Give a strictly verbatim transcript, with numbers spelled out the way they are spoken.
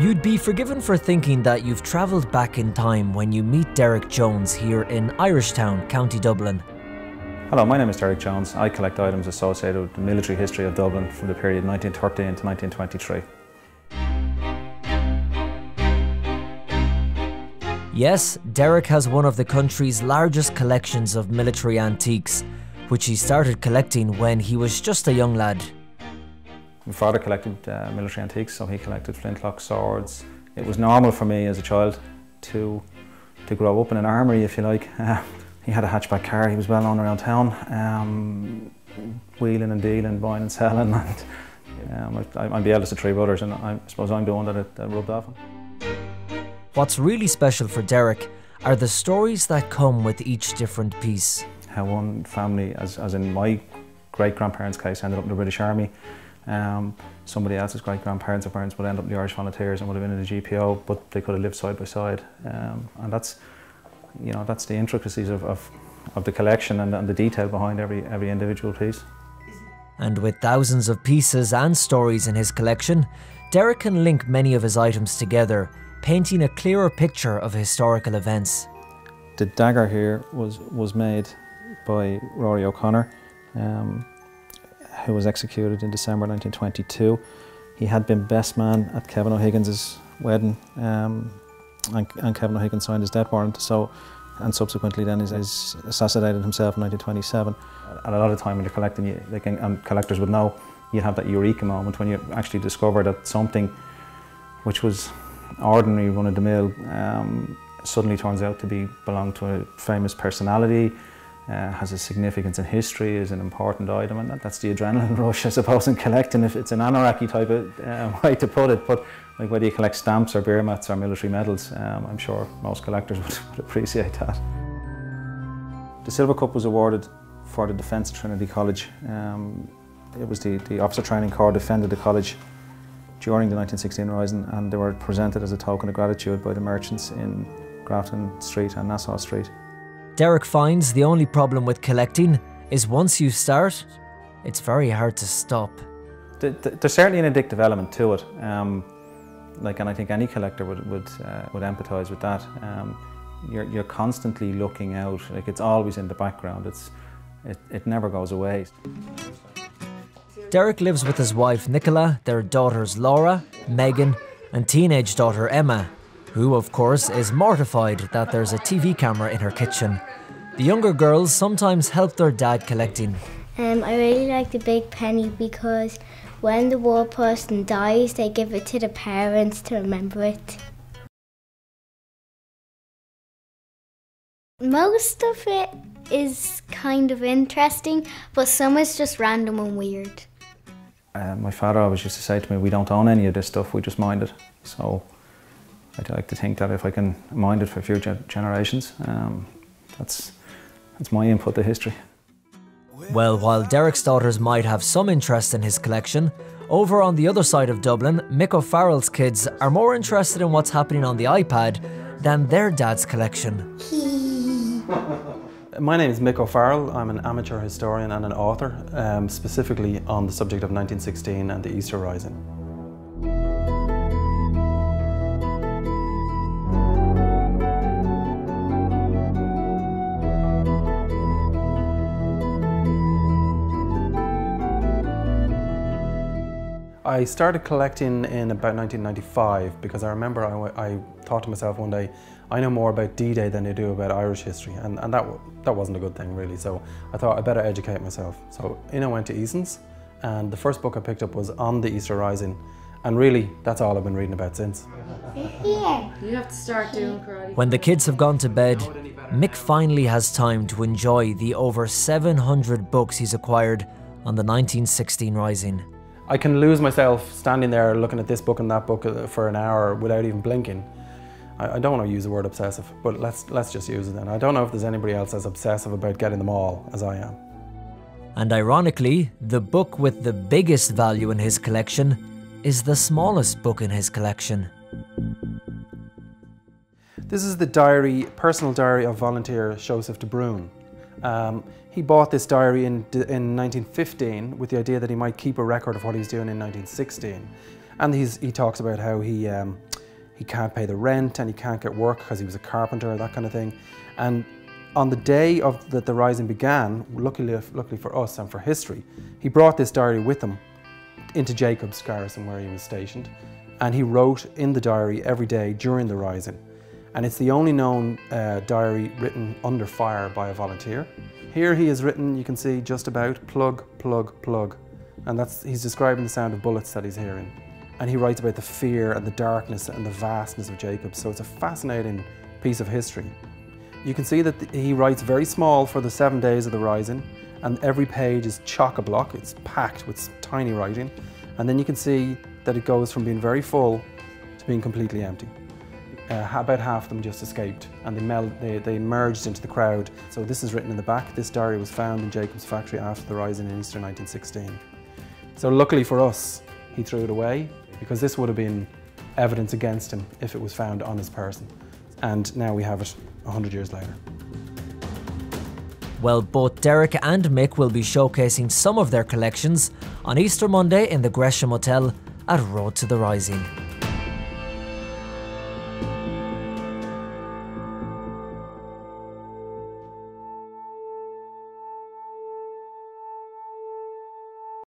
You'd be forgiven for thinking that you've travelled back in time when you meet Derek Jones here in Irishtown, County Dublin. Hello, my name is Derek Jones. I collect items associated with the military history of Dublin from the period nineteen thirteen to nineteen twenty-three. Yes, Derek has one of the country's largest collections of military antiques, which he started collecting when he was just a young lad. My father collected uh, military antiques, so he collected flintlock swords. It was normal for me as a child to, to grow up in an armoury, if you like. Uh, he had a hatchback car, he was well known around town, um, wheeling and dealing, buying and selling. And, um, I, I'm the eldest of three brothers, and I suppose I'm the one that it uh, rubbed off on. What's really special for Derek are the stories that come with each different piece. How one family, as, as in my great-grandparents' case, ended up in the British Army. Um, somebody else's great-grandparents or parents would end up in the Irish Volunteers and would have been in the G P O, but they could have lived side by side. Um, and that's, you know, that's the intricacies of, of, of the collection and, and the detail behind every, every individual piece. And with thousands of pieces and stories in his collection, Derek can link many of his items together, painting a clearer picture of historical events. The dagger here was, was made by Rory O'Connor, um, who was executed in December nineteen twenty-two. He had been best man at Kevin O'Higgins' wedding, um, and, and Kevin O'Higgins signed his death warrant, so, and subsequently then he's, he's assassinated himself in nineteen twenty-seven. And a lot of time when you're collecting, you, like, and collectors would know, you have that eureka moment when you actually discover that something which was ordinary, run-of-the-mill, um, suddenly turns out to be belong to a famous personality, uh, has a significance in history, is an important item, and that, that's the adrenaline rush, I suppose, in collecting. If it's an anoraki type of uh, way to put it, but like whether you collect stamps or beer mats or military medals, um, I'm sure most collectors would, would appreciate that. The Silver Cup was awarded for the defence of Trinity College. Um, it was the, the Officer Training Corps defended the college during the nineteen sixteen Rising, and they were presented as a token of gratitude by the merchants in Grafton Street and Nassau Street. Derek finds the only problem with collecting is once you start, it's very hard to stop. There's certainly an addictive element to it, um, like, and I think any collector would would uh, would empathise with that. Um, you're you're constantly looking out, like it's always in the background. It's it it never goes away. Derek lives with his wife Nicola, their daughters Laura, Megan and teenage daughter Emma, who of course is mortified that there's a T V camera in her kitchen. The younger girls sometimes help their dad collecting. Um, I really like the big penny because when the war person dies they give it to the parents to remember it. Most of it is kind of interesting, but some is just random and weird. Uh, my father always used to say to me, we don't own any of this stuff, we just mind it. So I'd like to think that if I can mind it for future generations, um, that's, that's my input to history. Well, while Derek's daughters might have some interest in his collection, over on the other side of Dublin, Mick O'Farrell's kids are more interested in what's happening on the iPad than their dad's collection. My name is Mick O'Farrell. I'm an amateur historian and an author, um, specifically on the subject of nineteen sixteen and the Easter Rising. I started collecting in about nineteen ninety-five because I remember I, I thought to myself one day, I know more about D-Day than I do about Irish history, and, and that, that wasn't a good thing really, so I thought I better educate myself. So in I went to Eason's, and the first book I picked up was on the Easter Rising, and really that's all I've been reading about since. Yeah. You have to start doing karate. When the kids have gone to bed, Mick finally has time to enjoy the over seven hundred books he's acquired on the nineteen sixteen Rising. I can lose myself standing there looking at this book and that book for an hour without even blinking. I, I don't want to use the word obsessive, but let's, let's just use it then. I don't know if there's anybody else as obsessive about getting them all as I am. And ironically, the book with the biggest value in his collection is the smallest book in his collection. This is the diary, personal diary of volunteer Joseph de Bruyne. Um, he bought this diary in, in nineteen fifteen with the idea that he might keep a record of what he was doing in nineteen sixteen. And he's, he talks about how he um, he can't pay the rent and he can't get work because he was a carpenter, that kind of thing. And on the day of that the Rising began, luckily, luckily for us and for history, he brought this diary with him into Jacob's Garrison where he was stationed, and he wrote in the diary every day during the Rising. And it's the only known uh, diary written under fire by a volunteer. Here he has written, you can see just about, plug, plug, plug. And that's, he's describing the sound of bullets that he's hearing. And he writes about the fear and the darkness and the vastness of Jacob's. So it's a fascinating piece of history. You can see that he writes very small for the seven days of the Rising, and every page is chock-a-block, it's packed with tiny writing. And then you can see that it goes from being very full to being completely empty. Uh, about half of them just escaped, and they, meld, they, they merged into the crowd. So this is written in the back. This diary was found in Jacob's factory after the Rising in Easter nineteen sixteen. So luckily for us, he threw it away, because this would have been evidence against him if it was found on his person. And now we have it one hundred years later. Well, both Derek and Mick will be showcasing some of their collections on Easter Monday in the Gresham Hotel at Road to the Rising.